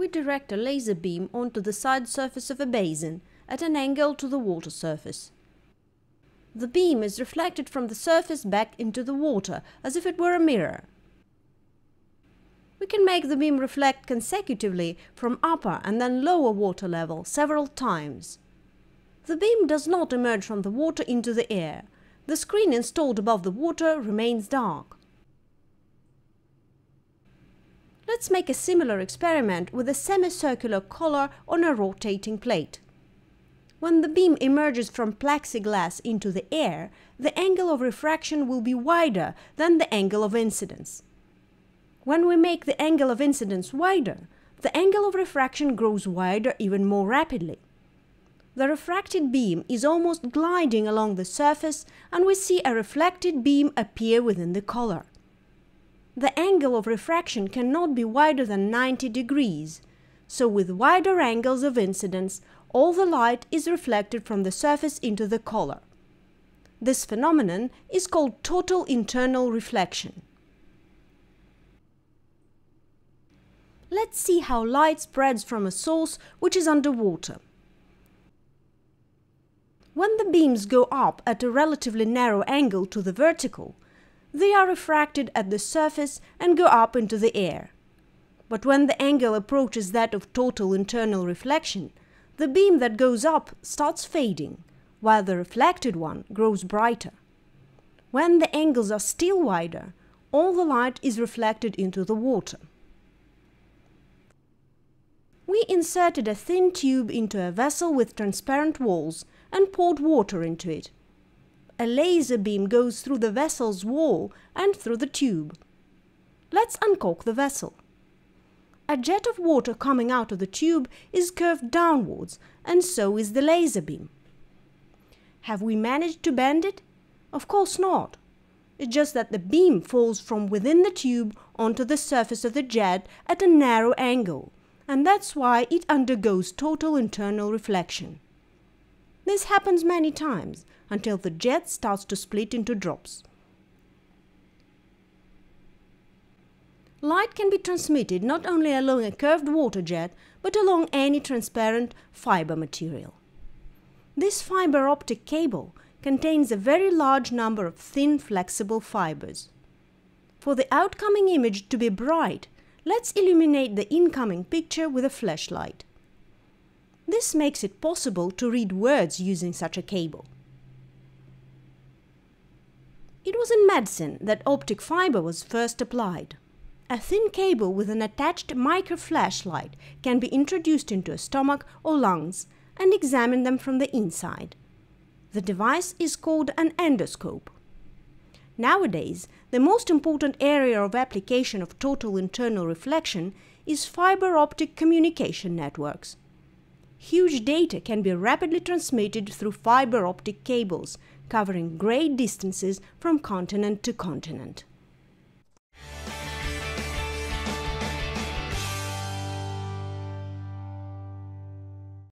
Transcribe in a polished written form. we direct a laser beam onto the side surface of a basin at an angle to the water surface. The beam is reflected from the surface back into the water as if it were a mirror. We can make the beam reflect consecutively from upper and then lower water level several times. The beam does not emerge from the water into the air. The screen installed above the water remains dark. Let's make a similar experiment with a semicircular collar on a rotating plate. When the beam emerges from plexiglass into the air, the angle of refraction will be wider than the angle of incidence. When we make the angle of incidence wider, the angle of refraction grows wider even more rapidly. The refracted beam is almost gliding along the surface, and we see a reflected beam appear within the collar. The angle of refraction cannot be wider than 90 degrees, so with wider angles of incidence, all the light is reflected from the surface into the collar. This phenomenon is called total internal reflection. Let's see how light spreads from a source which is underwater. When the beams go up at a relatively narrow angle to the vertical, they are refracted at the surface and go up into the air. But when the angle approaches that of total internal reflection, the beam that goes up starts fading, while the reflected one grows brighter. When the angles are still wider, all the light is reflected into the water. We inserted a thin tube into a vessel with transparent walls and poured water into it. A laser beam goes through the vessel's wall and through the tube. Let's uncork the vessel. A jet of water coming out of the tube is curved downwards, and so is the laser beam. Have we managed to bend it? Of course not. It's just that the beam falls from within the tube onto the surface of the jet at a narrow angle, and that's why it undergoes total internal reflection. This happens many times, until the jet starts to split into drops. Light can be transmitted not only along a curved water jet, but along any transparent fiber material. This fiber optic cable contains a very large number of thin, flexible fibers. For the outcoming image to be bright, let's illuminate the incoming picture with a flashlight. This makes it possible to read words using such a cable. It was in medicine that optic fiber was first applied. A thin cable with an attached micro flashlight can be introduced into a stomach or lungs and examine them from the inside. The device is called an endoscope. Nowadays, the most important area of application of total internal reflection is fiber optic communication networks. Huge data can be rapidly transmitted through fiber optic cables, covering great distances from continent to continent.